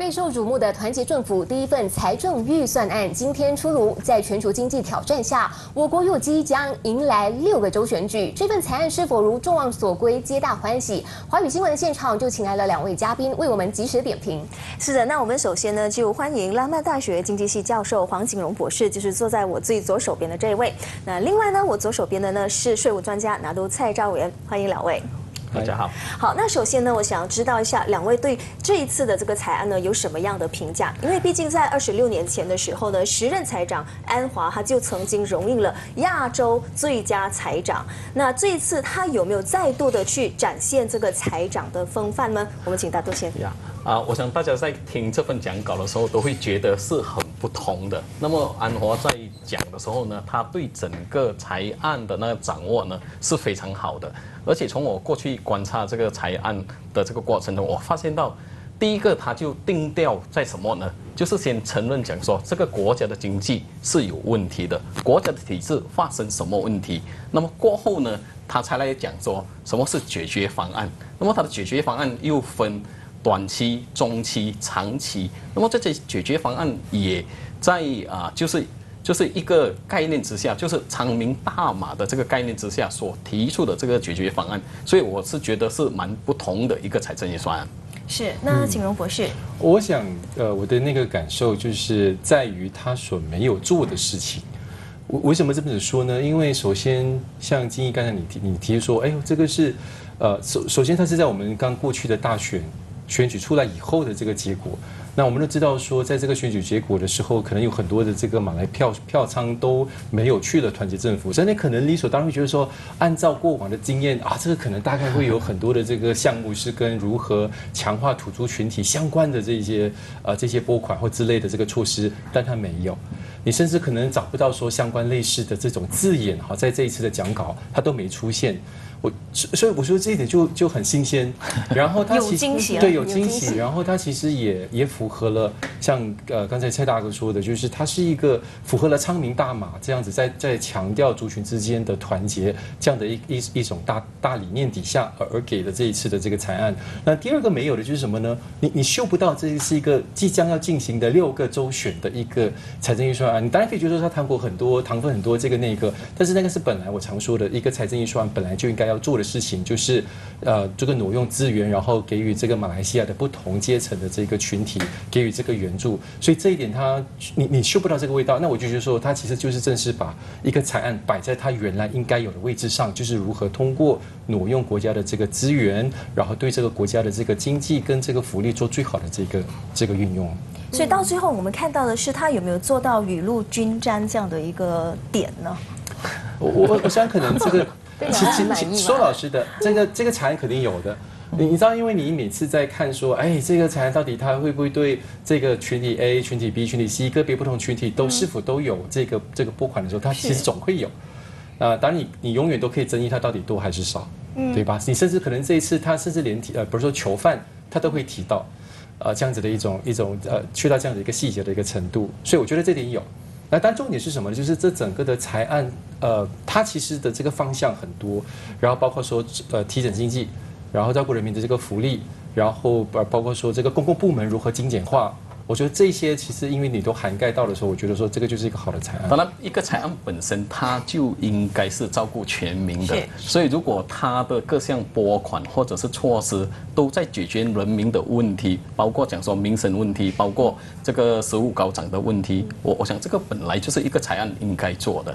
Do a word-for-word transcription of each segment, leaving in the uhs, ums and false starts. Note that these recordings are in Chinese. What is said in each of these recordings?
备受瞩目的团结政府第一份财政预算案今天出炉，在全球经济挑战下，我国有机将迎来六个州选举。这份财案是否如众望所归，皆大欢喜？华语新闻的现场就请来了两位嘉宾为我们及时点评。是的，那我们首先呢就欢迎拉曼大学经济系教授黄景荣博士，就是坐在我最左手边的这一位。那另外呢，我左手边的呢是税务专家拿督蔡兆元，欢迎两位。 大家好，好，那首先呢，我想知道一下两位对这一次的这个财案呢有什么样的评价？因为毕竟在二十六年前的时候呢，时任财长安华他就曾经荣膺了亚洲最佳财长。那这一次他有没有再度的去展现这个财长的风范呢？我们请大多先。呀，啊，我想大家在听这份讲稿的时候都会觉得是很不同的。那么安华在讲的时候呢，他对整个财案的那个掌握呢是非常好的。 而且从我过去观察这个财案的这个过程中，我发现到，第一个他就定调在什么呢？就是先承认讲说这个国家的经济是有问题的，国家的体制发生什么问题，那么过后呢，他才来讲说什么是解决方案。那么他的解决方案又分短期、中期、长期。那么这些解决方案也在啊，就是。 就是一个概念之下，就是长鸣大马的这个概念之下所提出的这个解决方案，所以我是觉得是蛮不同的一个财政预算案。是，那景荣博士，嗯、我想，呃，我的那个感受就是在于他所没有做的事情。我为什么这么说呢？因为首先，像金毅刚才你提，你提说，哎呦，这个是，呃，首首先它是在我们刚过去的大选选举出来以后的这个结果。 那我们都知道说，在这个选举结果的时候，可能有很多的这个马来票票仓都没有去了团结政府，所以你可能理所当然会觉得说，按照过往的经验啊，这个可能大概会有很多的这个项目是跟如何强化土著群体相关的这些呃这些拨款或之类的这个措施，但它没有。 你甚至可能找不到说相关类似的这种字眼哈，在这一次的讲稿它都没出现，我所以我说这一点就就很新鲜，然后它其实对有惊喜，然后它其实也也符合了像呃刚才蔡大哥说的，就是它是一个符合了昌明大马这样子在在强调族群之间的团结这样的一一一种大大理念底下而而给的这一次的这个财案。那第二个没有的就是什么呢？你你嗅不到这是一个即将要进行的六个州选的一个财政预算。 你当然可以觉得说它糖果很多，糖分很多，这个那个，但是那个是本来我常说的一个财政预算本来就应该要做的事情，就是呃这个挪用资源，然后给予这个马来西亚的不同阶层的这个群体给予这个援助，所以这一点它你你嗅不到这个味道，那我就觉得说它其实就是正是把一个财案摆在它原来应该有的位置上，就是如何通过挪用国家的这个资源，然后对这个国家的这个经济跟这个福利做最好的这个这个运用。 所以到最后，我们看到的是他有没有做到雨露均沾这样的一个点呢？我我我想可能这个，其实说老实的，这个这个财案肯定有的。你你知道，因为你每次在看说，哎，这个财案到底它会不会对这个群体 A、群体 B、群体 C 个别不同群体都是否都有这个这个拨款的时候，它其实总会有。啊、呃，当然你你永远都可以争议它到底多还是少，嗯、对吧？你甚至可能这一次他甚至连提呃，比如说囚犯，他都会提到。 呃，这样子的一种一种呃，去到这样的一个细节的一个程度，所以我觉得这点有。那但重点是什么呢？就是这整个的财案，呃，它其实的这个方向很多，然后包括说呃提振经济，然后照顾人民的这个福利，然后包包括说这个公共部门如何精简化。 我觉得这些其实，因为你都涵盖到的时候，我觉得说这个就是一个好的财案。当然，一个财案本身它就应该是照顾全民的，所以如果它的各项拨款或者是措施都在解决人民的问题，包括讲说民生问题，包括这个食物高涨的问题，我我想这个本来就是一个财案应该做的。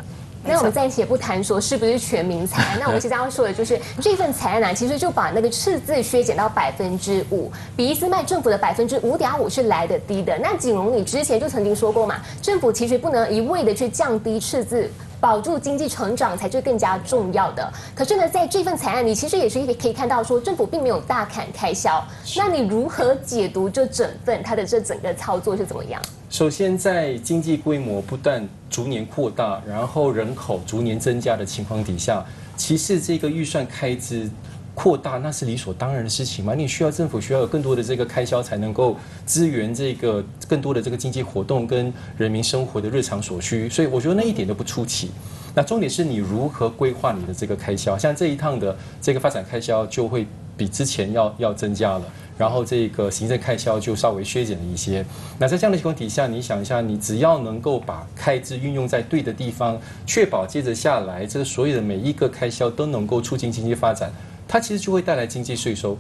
那我们暂且不谈说是不是全民财案，那我们即将要说的就是这份财案啊，其实就把那个赤字削减到百分之五，比伊斯麦政府的百分之五点五是来得低的。那景荣，你之前就曾经说过嘛，政府其实不能一味的去降低赤字，保住经济成长才是更加重要的。可是呢，在这份财案里，其实也是可以看到说政府并没有大砍开销。那你如何解读这整份它的这整个操作是怎么样？ 首先，在经济规模不断逐年扩大，然后人口逐年增加的情况底下，其次这个预算开支扩大，那是理所当然的事情嘛。你需要政府需要有更多的这个开销，才能够支援这个更多的这个经济活动跟人民生活的日常所需。所以我觉得那一点都不出奇。那重点是你如何规划你的这个开销，像这一趟的这个发展开销就会比之前要要增加了。然后这个行政开销就稍微削减了一些。那在这样的情况底下，你想一下，你只要能够把开支运用在对的地方，确保接着下来这所有的每一个开销都能够促进经济发展，它其实就会带来经济税收。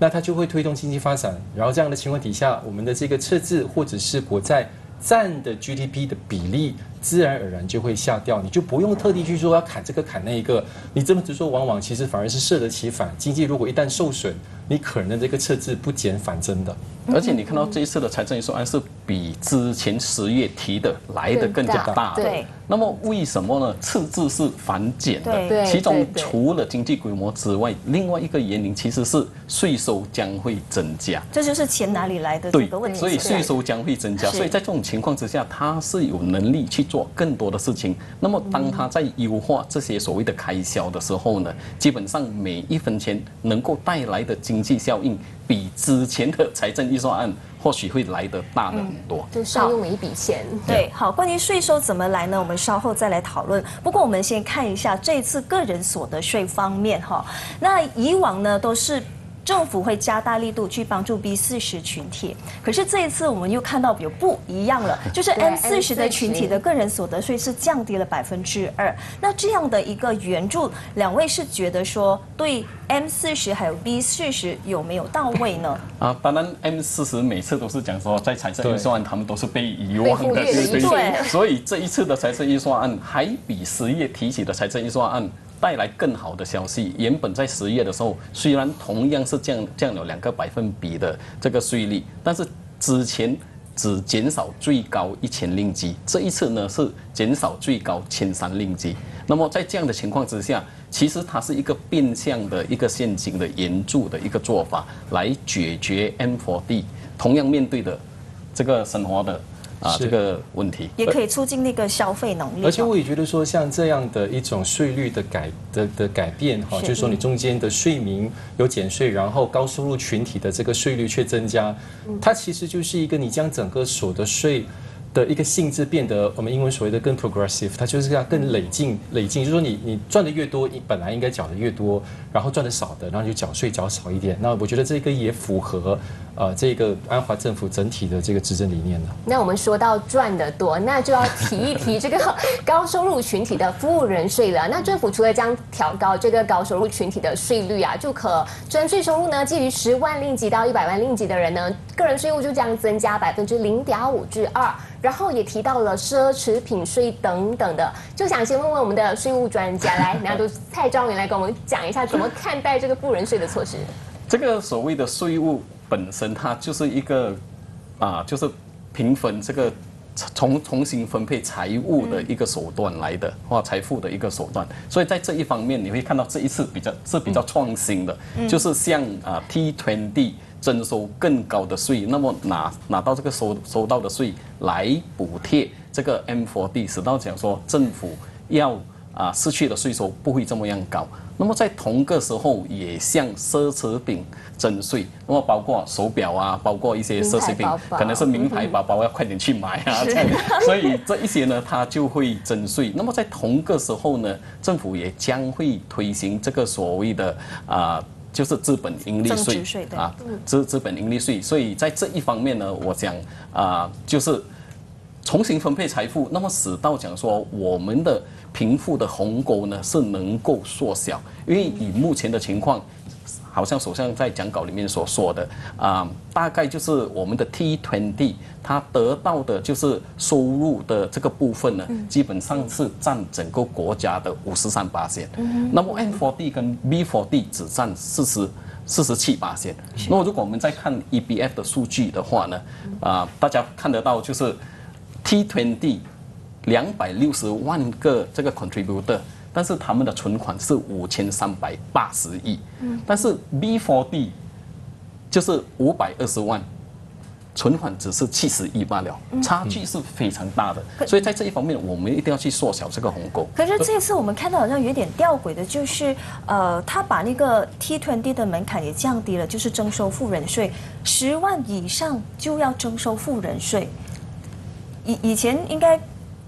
那它就会推动经济发展，然后这样的情况底下，我们的这个赤字或者是国债占的 G D P 的比例，自然而然就会下掉，你就不用特地去说要砍这个砍那一个，你这么直说，往往其实反而是适得其反。经济如果一旦受损，你可能的这个赤字不减反增的。而且你看到这一次的财政预算案是比之前十月提的来的更加大的。对。那么为什么呢？赤字是反减的，其中除了经济规模之外，另外一个原因其实是税收将会增加。这就是钱哪里来的这个问题。所以税收将会增加，所以在这种情况之下，它是有能力去做更多的事情。那么当它在优化这些所谓的开销的时候呢，基本上每一分钱能够带来的经济效应，比之前的财政预算案。 或许会来得大得很多，嗯、就善用每一笔钱。对，好，关于税收怎么来呢？我们稍后再来讨论。不过我们先看一下这次个人所得税方面哈。那以往呢都是政府会加大力度去帮助 B 四十群体，可是这一次我们又看到有不一样了，就是 M 四十的群体的个人所得税是降低了百分之二。那这样的一个援助，两位是觉得说对？ M 四十还有 B 四十有没有到位呢？啊，当然 M 四十每次都是讲说，在财政预算案他们都是被遗忘的，对不对？所以这一次的财政预算案还比十月提起的财政预算案带来更好的消息。原本在十月的时候，虽然同样是降降了两个百分比的这个税率，但是之前。 只减少最高一千令吉，这一次呢是减少最高千三令吉。那么在这样的情况之下，其实它是一个变相的一个现金的援助的一个做法，来解决 M 四十 同样面对的这个生活的。 啊，这个问题也可以促进那个消费能力。而且我也觉得说，像这样的一种税率的改的的改变哈，就是说你中间的税民有减税，然后高收入群体的这个税率却增加，它其实就是一个你将整个所得税。 的一个性质变得，我们英文所谓的更 progressive， 它就是要更累进，累进，就是说你你赚的越多，你本来应该缴的越多，然后赚的少的，然后就缴税缴少一点。那我觉得这个也符合呃这个安华政府整体的这个执政理念的。那我们说到赚的多，那就要提一提这个高收入群体的服务人税了。那政府除了将调高这个高收入群体的税率啊，就可征税收入呢基于十万令吉到一百万令吉的人呢，个人税务就将增加百分之零点五至二。 然后也提到了奢侈品税等等的，就想先问问我们的税务专家来，拿督蔡兆元来跟我们讲一下怎么看待这个富人税的措施。这个所谓的税务本身，它就是一个啊，就是平分这个重重新分配财务的一个手段来的，或财富的一个手段。所以在这一方面，你会看到这一次比较是比较创新的，嗯、就是像啊 T 二十。 征收更高的税，那么拿拿到这个收收到的税来补贴这个 M 四十， 直到讲说政府要啊、呃、失去的税收不会这么样高。那么在同个时候也向奢侈品征税，那么包括手表啊，包括一些奢侈品，包包可能是名牌包包，要快点去买啊。这样所以这一些呢，它就会征税。那么在同个时候呢，政府也将会推行这个所谓的啊。呃 就是资本盈利税啊，资资本盈利税，所以在这一方面呢，我想啊、呃，就是重新分配财富，那么使到讲说我们的贫富的鸿沟呢是能够缩小，因为以目前的情况，好像首相在讲稿里面所说的啊、呃，大概就是我们的 T 二十， 它得到的就是收入的这个部分呢，嗯、基本上是占整个国家的百分之五十三。那么 M 四十 跟 B 四十 只占百分之四十七。那么如果我们再看 E B F 的数据的话呢，啊、呃，大家看得到就是 T 二十 两百六十万个这个 contributor， 但是他们的存款是五千三百八十亿，嗯、但是 B 四十 就是五百二十万。 存款只是七十亿罢了，差距是非常大的，所以在这一方面，我们一定要去缩小这个鸿沟。可是这次我们看到好像有点吊诡的，就是呃，他把那个 T 二十 的门槛也降低了，就是征收富人税，十万以上就要征收富人税。以以前应该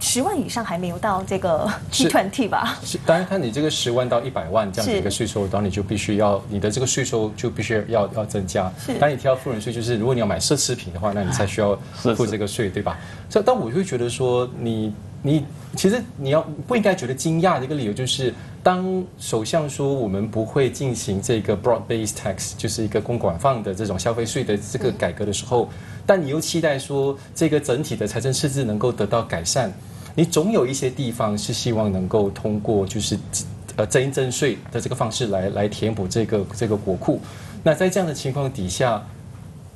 十万以上还没有到这个 G 二十 吧？是，当然看你这个十万到一百万这样的一个税收，当然你就必须要你的这个税收就必须要要增加。当你提到富人税，就是如果你要买奢侈品的话，那你才需要付这个税，对吧？这但我就觉得说你。 你其实你要不应该觉得惊讶的一个理由就是，当首相说我们不会进行这个 broad-based tax， 就是一个公广放的这种消费税的这个改革的时候，但你又期待说这个整体的财政赤字能够得到改善，你总有一些地方是希望能够通过就是呃增增税的这个方式来来填补这个这个国库。那在这样的情况底下。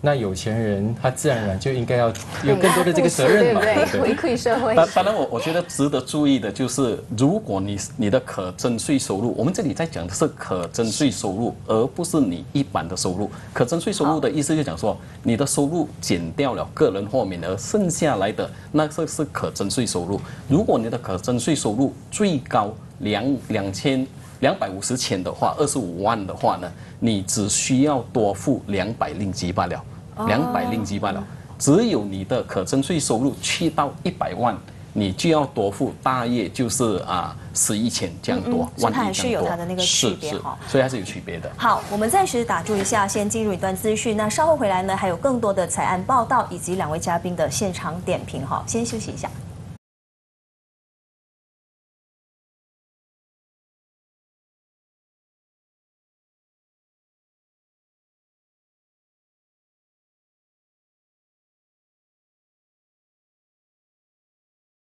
那有钱人他自然而然就应该要有更多的这个责任嘛，对不对？回馈社会。当然，我我觉得值得注意的就是，如果你你的可征税收入，我们这里在讲的是可征税收入，而不是你一般的收入。可征税收入的意思就讲说，你的收入减掉了个人豁免额，剩下来的那这是可征税收入。如果你的可征税收入最高两两千。 两百五十千的话，二十五万的话呢，你只需要多付两百令吉罢了，两百令吉罢了。只有你的可征税收入去到一百万，你就要多付大约就是啊十一千这样多，嗯嗯、万它还是有它的那个区别哈，所以还是有区别的。好，我们暂时打住一下，先进入一段资讯。那稍后回来呢，还有更多的财案报道以及两位嘉宾的现场点评哈，先休息一下。